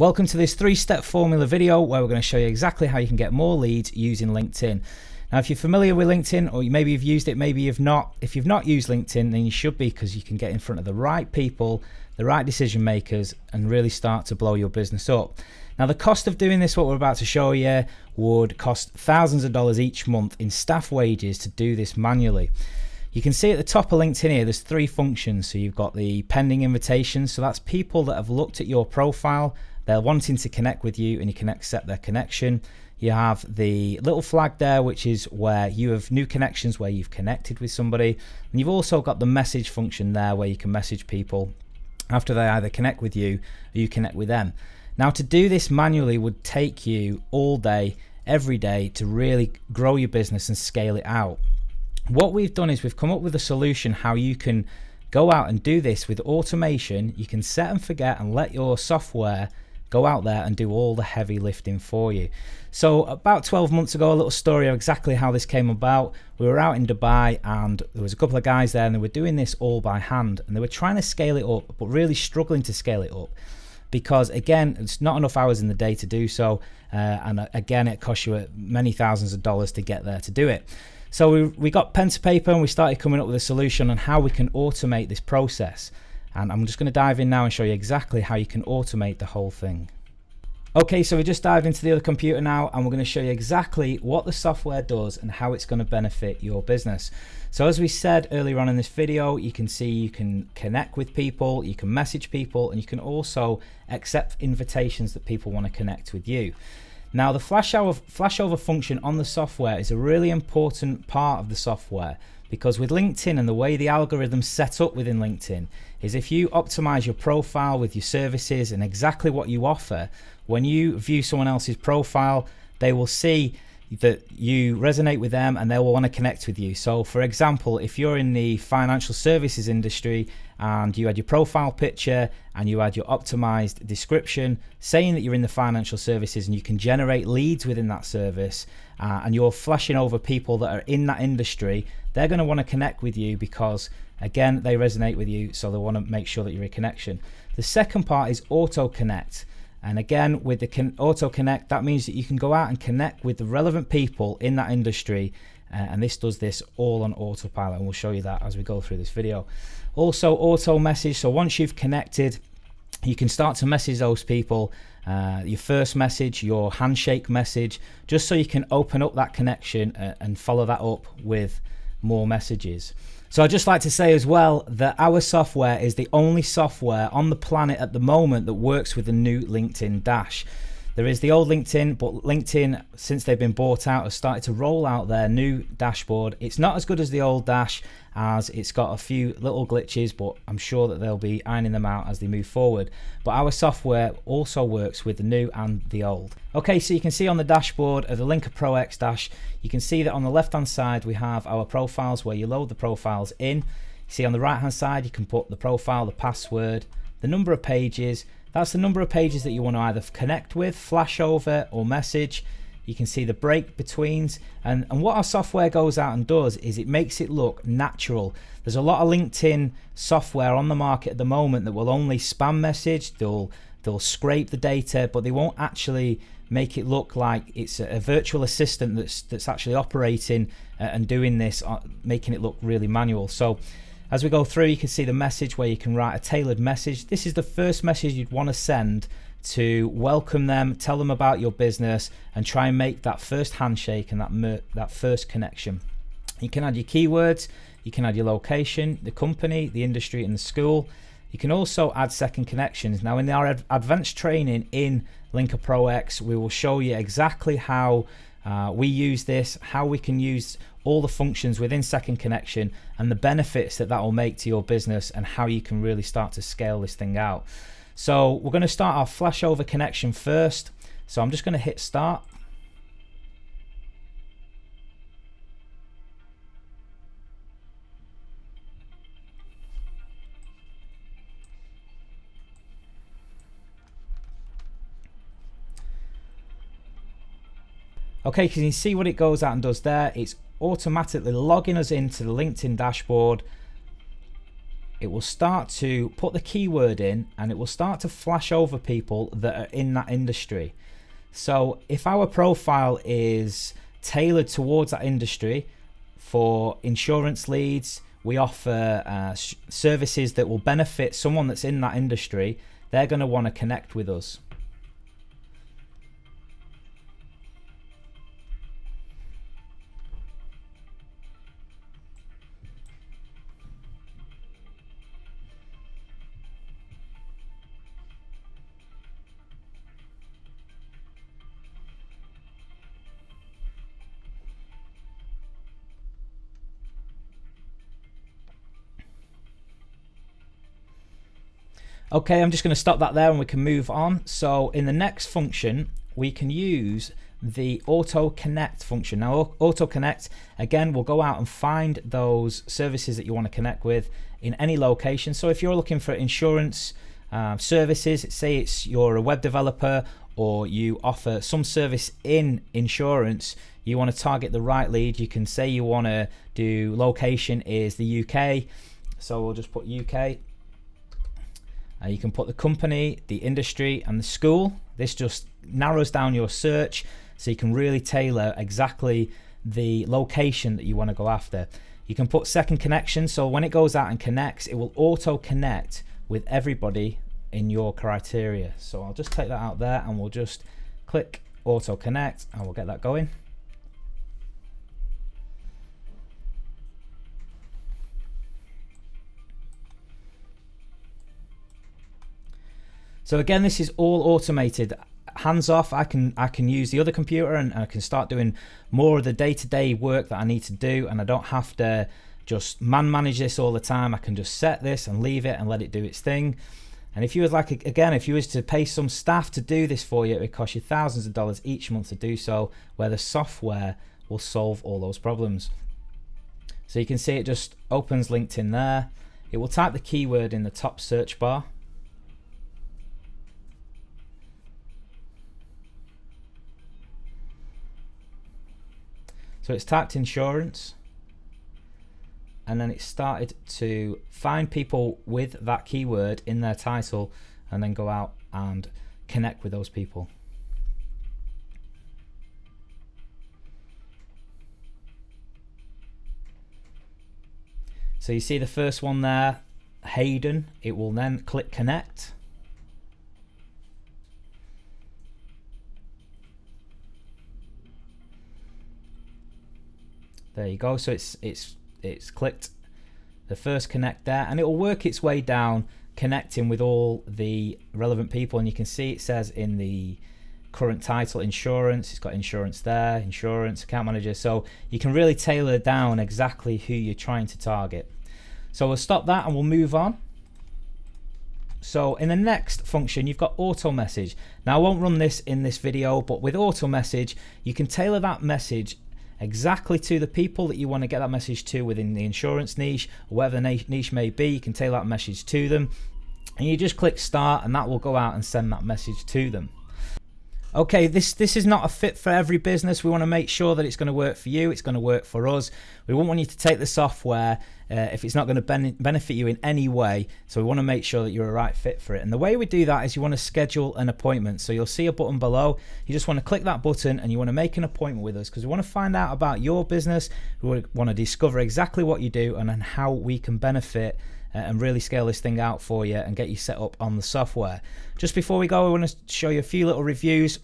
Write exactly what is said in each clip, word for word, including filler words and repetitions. Welcome to this three-step formula video where we're going to show you exactly how you can get more leads using LinkedIn. Now, if you're familiar with LinkedIn, or maybe you've used it, maybe you've not. If you've not used LinkedIn, then you should be, because you can get in front of the right people, the right decision makers, and really start to blow your business up. Now, the cost of doing this, what we're about to show you, would cost thousands of dollars each month in staff wages to do this manually. You can see at the top of LinkedIn here, there's three functions. So you've got the pending invitations. So that's people that have looked at your profile. They're wanting to connect with you and you can accept their connection. You have the little flag there, which is where you have new connections, where you've connected with somebody. And you've also got the message function there where you can message people after they either connect with you or you connect with them. Now, to do this manually would take you all day, every day, to really grow your business and scale it out. What we've done is we've come up with a solution how you can go out and do this with automation. You can set and forget and let your software go out there and do all the heavy lifting for you. So about twelve months ago, a little story of exactly how this came about. We were out in Dubai and there was a couple of guys there and they were doing this all by hand and they were trying to scale it up, but really struggling to scale it up. Because again, it's not enough hours in the day to do so. Uh, and again, it costs you many thousands of dollars to get there to do it. So we, we got pen to paper and we started coming up with a solution on how we can automate this process. And I'm just going to dive in now and show you exactly how you can automate the whole thing. Okay, so we just dived into the other computer now and we're going to show you exactly what the software does and how it's going to benefit your business. So as we said earlier on in this video, you can see you can connect with people, you can message people, and you can also accept invitations that people want to connect with you. Now, the flashover, flashover function on the software is a really important part of the software, because with LinkedIn and the way the algorithm's set up within LinkedIn is if you optimize your profile with your services and exactly what you offer, when you view someone else's profile, they will see that you resonate with them and they will want to connect with you. So for example, if you're in the financial services industry and you had your profile picture and you had your optimized description saying that you're in the financial services and you can generate leads within that service uh, and you're flashing over people that are in that industry, they're going to want to connect with you because again, they resonate with you. So they want to make sure that you're a connection. The second part is auto connect. And again, with the auto connect, that means that you can go out and connect with the relevant people in that industry. Uh, and this does this all on autopilot. And we'll show you that as we go through this video. Also, auto message. So once you've connected, you can start to message those people, uh, your first message, your handshake message, just so you can open up that connection uh, and follow that up with more messages. So I'd just like to say as well that our software is the only software on the planet at the moment that works with the new LinkedIn Dash. There is the old LinkedIn, but LinkedIn, since they've been bought out, has started to roll out their new dashboard. It's not as good as the old Dash, as it's got a few little glitches, but I'm sure that they'll be ironing them out as they move forward. But our software also works with the new and the old. Okay, so you can see on the dashboard of the Linker Pro X Dash, you can see that on the left-hand side, we have our profiles where you load the profiles in. You see on the right-hand side, you can put the profile, the password, the number of pages. That's the number of pages that you want to either connect with, flash over, or message. You can see the break betweens. And, and what our software goes out and does is it makes it look natural. There's a lot of LinkedIn software on the market at the moment that will only spam message. They'll, they'll scrape the data, but they won't actually make it look like it's a, a virtual assistant that's, that's actually operating and doing this, making it look really manual. So as we go through, you can see the message where you can write a tailored message. This is the first message you'd want to send to welcome them, tell them about your business, and try and make that first handshake and that, that first connection. You can add your keywords, you can add your location, the company, the industry, and the school. You can also add second connections. Now, in our advanced training in Linker Pro X, we will show you exactly how Uh, we use this, how we can use all the functions within second connection and the benefits that that will make to your business and how you can really start to scale this thing out. So we're going to start our flashover connection first. So I'm just going to hit start. Okay, can you see what it goes out and does there? It's automatically logging us into the LinkedIn dashboard it will start to put the keyword in and it will start to flash over people that are in that industry. So if our profile is tailored towards that industry, for insurance leads, we offer uh, services that will benefit someone that's in that industry, they're going to want to connect with us. Okay, I'm just going to stop that there and we can move on. So in the next function, we can use the auto connect function. Now auto connect, again, will go out and find those services that you want to connect with in any location. So if you're looking for insurance uh, services, say it's you're a web developer or you offer some service in insurance, you want to target the right lead. You can say you want to do location is the U K. So we'll just put U K. Uh, you can put the company, the industry, and the school. This just narrows down your search so you can really tailor exactly the location that you want to go after. You can put second connection, so when it goes out and connects, it will auto connect with everybody in your criteria. So I'll just take that out there and we'll just click auto connect and we'll get that going. So again, this is all automated, hands off. I can I can use the other computer and I can start doing more of the day-to-day work that I need to do, and I don't have to just man manage this all the time. I can just set this and leave it and let it do its thing. And if you would like, again, if you was to pay some staff to do this for you, it would cost you thousands of dollars each month to do so, where the software will solve all those problems. So you can see it just opens LinkedIn there. It will type the keyword in the top search bar. So it's typed insurance and then it started to find people with that keyword in their title and then go out and connect with those people. So you see the first one there, Hayden, it will then click connect. There you go, so it's it's it's clicked the first connect there and it will work its way down, connecting with all the relevant people. And you can see it says in the current title insurance, it's got insurance there, insurance, account manager, so you can really tailor down exactly who you're trying to target. So we'll stop that and we'll move on. So in the next function, you've got auto message. Now I won't run this in this video, but with auto message you can tailor that message exactly to the people that you want to get that message to within the insurance niche, or whatever the niche may be. You can tailor that message to them and you just click start and that will go out and send that message to them. Okay, this this is not a fit for every business. We want to make sure that it's going to work for you, it's going to work for us. We won't want you to take the software uh, if it's not going to ben benefit you in any way, so we want to make sure that you're a right fit for it. And the way we do that is you want to schedule an appointment. So you'll see a button below, you just want to click that button and you want to make an appointment with us, because we want to find out about your business, we want to discover exactly what you do and then how we can benefit and really scale this thing out for you and get you set up on the software. Just before we go, I want to show you a few little reviews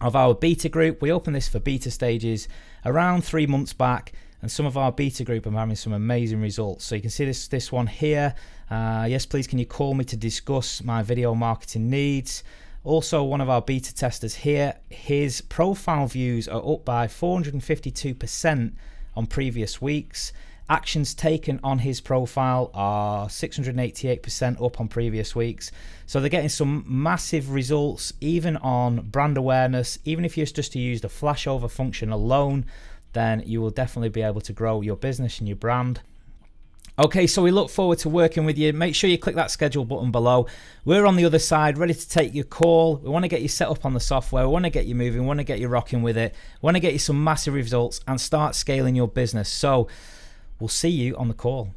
of our beta group. We opened this for beta stages around three months back, and some of our beta group are having some amazing results. So you can see this this one here. Uh, yes, please can you call me to discuss my video marketing needs. Also, one of our beta testers here, his profile views are up by four hundred fifty-two percent on previous weeks. Actions taken on his profile are six hundred eighty-eight percent up on previous weeks. So they're getting some massive results, even on brand awareness. Even if you're just to use the flashover function alone, then you will definitely be able to grow your business and your brand. Okay, so we look forward to working with you. Make sure you click that schedule button below. We're on the other side, ready to take your call. We want to get you set up on the software. We want to get you moving. We want to get you rocking with it. We want to get you some massive results and start scaling your business. So we'll see you on the call.